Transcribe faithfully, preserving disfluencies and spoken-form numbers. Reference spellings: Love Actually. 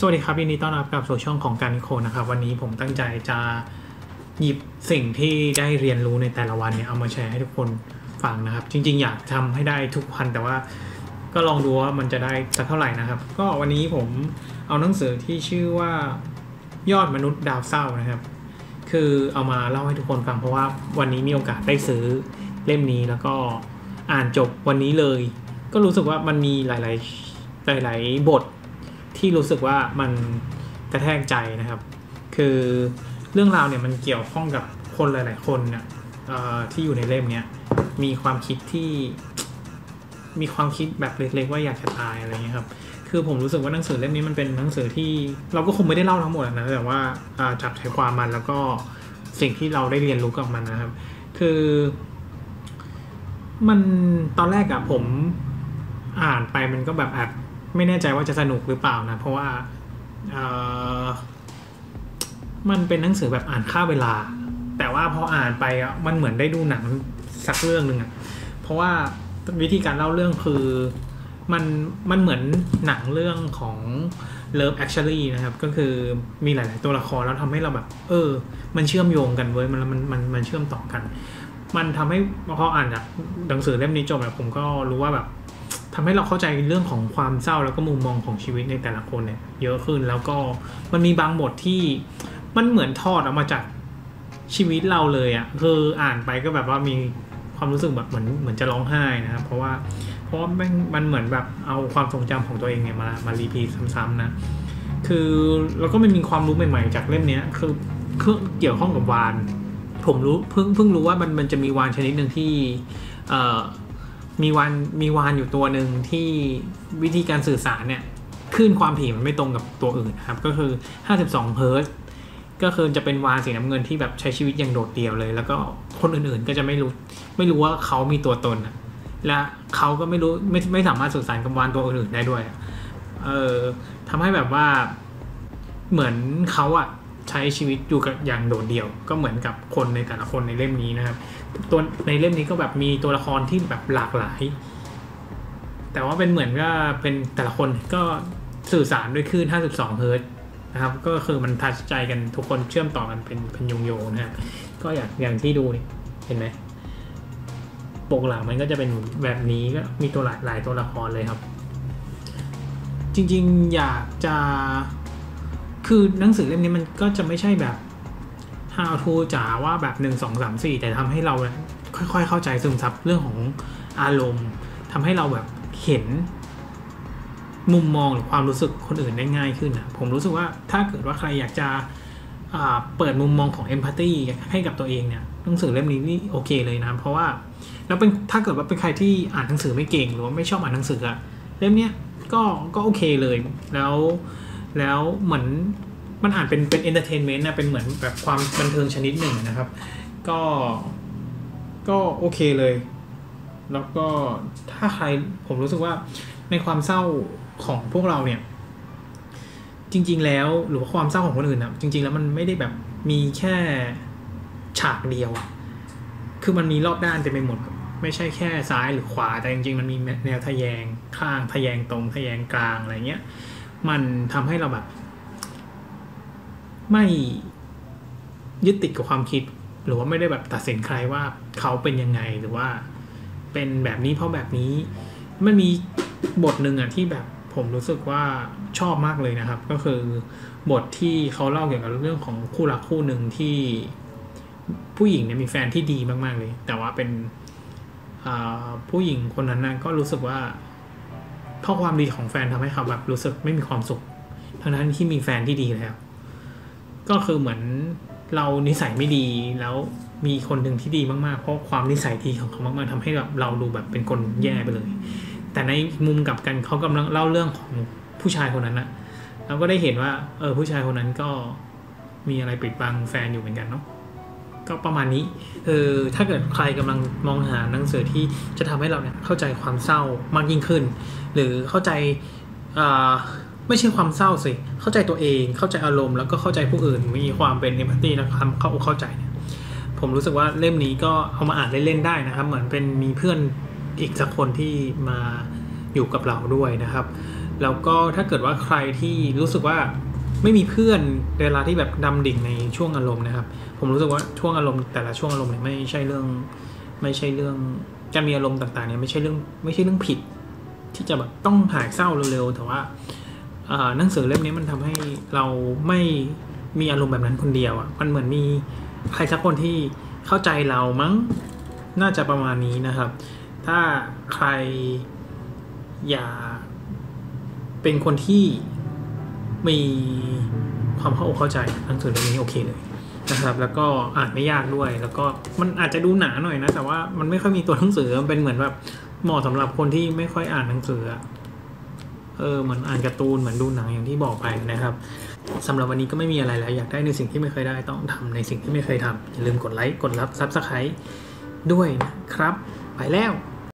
สวัสดีครับยินดีต้อนรับกลับสู่ช่องของการนิโคนะครับวันนี้ผมตั้งใจจะหยิบสิ่งที่ได้เรียนรู้ในแต่ละวันเนี่ยเอามาแชร์ให้ทุกคนฟังนะครับจริงๆอยากทำให้ได้ทุกวันแต่ว่าก็ลองดูว่ามันจะได้สักเท่าไหร่นะครับก็วันนี้ผมเอาหนังสือที่ชื่อว่ายอดมนุษย์ดาวเศร้านะครับคือเอามาเล่าให้ทุกคนฟังเพราะว่าวันนี้มีโอกาสได้ซื้อเล่มนี้แล้วก็อ่านจบวันนี้เลยก็รู้สึกว่ามันมีหลายๆหลายๆบทที่รู้สึกว่ามันกระแทกใจนะครับคือเรื่องราวเนี่ยมันเกี่ยวข้องกับคนหลายๆคนเนี่ยที่อยู่ในเล่มเนี้ยมีความคิดที่มีความคิดแบบเล็กๆว่าอยากจะตายอะไรเงี้ยครับคือผมรู้สึกว่าหนังสือเล่มนี้มันเป็นหนังสือที่เราก็คงไม่ได้เล่าทั้งหมดนะแต่ว่าจับใจความมันแล้วก็สิ่งที่เราได้เรียนรู้กับมันนะครับคือมันตอนแรกอะผมอ่านไปมันก็แบบแอบไม่แน่ใจว่าจะสนุกหรือเปล่านะเพราะว่ามันเป็นหนังสือแบบอ่านฆ่าเวลาแต่ว่าพออ่านไปอะมันเหมือนได้ดูหนังสักเรื่องหนึ่งอะเพราะว่าวิธีการเล่าเรื่องคือมันมันเหมือนหนังเรื่องของ Love Actually นะครับก็คือมีหลายๆตัวละครแล้วทำให้เราแบบเออมันเชื่อมโยงกันเว้ยมันมันมันมันเชื่อมต่อกันมันทำให้พออ่านจากหนังสือเล่มนี้จบแล้วผมก็รู้ว่าแบบทำให้เราเข้าใจเรื่องของความเศร้าแล้วก็มุมมองของชีวิตในแต่ละคนเนี่ยเยอะขึ้นแล้วก็มันมีบางบทที่มันเหมือนทอดออกมาจากชีวิตเราเลยอ่ะคืออ่านไปก็แบบว่ามีความรู้สึกแบบเหมือนเหมือนจะร้องไห้นะครับเพราะว่าเพราะมันมันเหมือนแบบเอาความทรงจำของตัวเองเนี่ยมามารีพีทซ้ำๆนะคือแล้วก็มันมีความรู้ใหม่ๆจากเล่มนี้คือเกี่ยวข้องกับวานผมรู้เพิ่งเพิ่งรู้ว่ามันมันจะมีวานชนิดหนึ่งที่เอ่อมีวานมีวานอยู่ตัวหนึ่งที่วิธีการสื่อสารเนี่ยคลื่นความถี่มันไม่ตรงกับตัวอื่นนะครับก็คือห้าสิบสองเฮิร์ตซ์ก็คือจะเป็นวานสีน้ำเงินที่แบบใช้ชีวิตอย่างโดดเดี่ยวเลยแล้วก็คนอื่นๆก็จะไม่รู้ไม่รู้ว่าเขามีตัวตนนะและเขาก็ไม่รู้ไม่ไม่สามารถสื่อสารกับวานตัวอื่นๆได้ด้วยเออทำให้แบบว่าเหมือนเขาอะใช้ชีวิตอยู่กับอย่างโดดเดี่ยวก็เหมือนกับคนในแต่ละคนในเล่มนี้นะครับตัวในเล่มนี้ก็แบบมีตัวละครที่แบบหลากหลายแต่ว่าเป็นเหมือนก็เป็นแต่ละคนก็สื่อสารด้วยคลื่นห้าสิบสองเฮิร์ตซ์นะครับก็คือมันทัชใจกันทุกคนเชื่อมต่อกันเป็นเป็นโยงโยงนะครับก็อย่างอย่างที่ดูนี่เห็นไหมปกหลังมันก็จะเป็นแบบนี้ก็มีตัวหลายหลายตัวละครเลยครับจริงๆอยากจะคือหนังสือเล่มนี้มันก็จะไม่ใช่แบบ how to จ๋าว่าแบบหนึ่ง สอง สาม สี่แต่ทำให้เราค่อยๆเข้าใจซึมซับเรื่องของอารมณ์ทำให้เราแบบเห็นมุมมองหรือความรู้สึกคนอื่นได้ง่ายขึ้นนะผมรู้สึกว่าถ้าเกิดว่าใครอยากจะเปิดมุมมองของ empathy ให้กับตัวเองเนี่ยหนังสือเล่มนี้นี่โอเคเลยนะเพราะว่าแล้วเป็นถ้าเกิดว่าเป็นใครที่อ่านหนังสือไม่เก่งหรือว่าไม่ชอบอ่านหนังสืออะเล่มเนี้ยก็ก็โอเคเลยแล้วแล้วเหมือนมันอ่านเป็นเป็นเอนเตอร์เทนเมนต์นะเป็นเหมือนแบบความบันเทิงชนิดหนึ่งนะครับก็ก็โอเคเลยแล้วก็ถ้าใครผมรู้สึกว่าในความเศร้าของพวกเราเนี่ยจริงๆแล้วหรือว่าความเศร้าของคนอื่นนะจริงๆแล้วมันไม่ได้แบบมีแค่ฉากเดียวคือมันมีรอบด้านเต็มไปหมดไม่ใช่แค่ซ้ายหรือขวาแต่จริงๆมันมีแนวทะแยงข้างทะแยงตรงทะแยงกลางอะไรเงี้ยมันทำให้เราแบบไม่ยึดติดกับความคิดหรือว่าไม่ได้แบบตัดสินใครว่าเขาเป็นยังไงหรือว่าเป็นแบบนี้เพราะแบบนี้มันมีบทหนึ่งอะที่แบบผมรู้สึกว่าชอบมากเลยนะครับก็คือบทที่เขาเล่าเกี่ยวกับเรื่องของคู่รักคู่หนึ่งที่ผู้หญิงเนี่ยมีแฟนที่ดีมากๆเลยแต่ว่าเป็นผู้หญิงคนนั้นนะก็รู้สึกว่าเพราะความดีของแฟนทำให้เขาแบบรู้สึกไม่มีความสุขทั้งนั้นที่มีแฟนที่ดีแล้วก็คือเหมือนเรานิสัยไม่ดีแล้วมีคนหนึ่งที่ดีมากๆเพราะความนิสัยดีของเขามากๆทำให้แบบเราดูแบบเป็นคนแย่ไปเลยแต่ในมุมกลับกันเขากำลังเล่าเรื่องของผู้ชายคนนั้นนะเราก็ได้เห็นว่าเออผู้ชายคนนั้นก็มีอะไรปิดบังแฟนอยู่เหมือนกันเนาะก็ประมาณนี้เออถ้าเกิดใครกำลังมองหาหนังสือที่จะทำให้เราเนี่ยเข้าใจความเศร้ามากยิ่งขึ้นหรือเข้าใจไม่ใช่ความเศร้าสิเข้าใจตัวเองเข้าใจอารมณ์แล้วก็เข้าใจผู้อื่นมีความเป็นเอมพัตตี้นะครับเข้าเข้าใจเนี่ยผมรู้สึกว่าเล่มนี้ก็เอามาอ่านเล่นๆได้นะครับเหมือนเป็นมีเพื่อนอีกสักคนที่มาอยู่กับเราด้วยนะครับ แล้วก็ถ้าเกิดว่าใครที่รู้สึกว่าไม่มีเพื่อนเวลาที่แบบดำดิ่งในช่วงอารมณ์นะครับผมรู้สึกว่าช่วงอารมณ์แต่ละช่วงอารมณ์เนี่ยไม่ใช่เรื่องไม่ใช่เรื่องการมีอารมณ์ต่างๆเนี่ยไม่ใช่เรื่องไม่ใช่เรื่องผิดที่จะแบบต้องหายเศร้าเร็วๆแต่ว่าหนังสือเล่มนี้มันทำให้เราไม่มีอารมณ์แบบนั้นคนเดียวอ่ะมันเหมือนมีใครสักคนที่เข้าใจเรามั้งน่าจะประมาณนี้นะครับถ้าใครอย่าเป็นคนที่มีความเข้าอกเข้าใจหนังสือเล่มนี้โอเคเลยนะครับแล้วก็อ่านไม่ยากด้วยแล้วก็มันอาจจะดูหนาหน่อยนะแต่ว่ามันไม่ค่อยมีตัวหนังสือมันเป็นเหมือนแบบเหมาะสำหรับคนที่ไม่ค่อยอ่านหนังสือเออเหมือนอ่านการ์ตูนเหมือนดูหนังอย่างที่บอกไปนะครับสำหรับวันนี้ก็ไม่มีอะไรแล้วอยากได้ในสิ่งที่ไม่เคยได้ต้องทำในสิ่งที่ไม่เคยทำอย่าลืมกดไลค์กดรับซับสไครบ์ด้วยนะครับไปแล้ว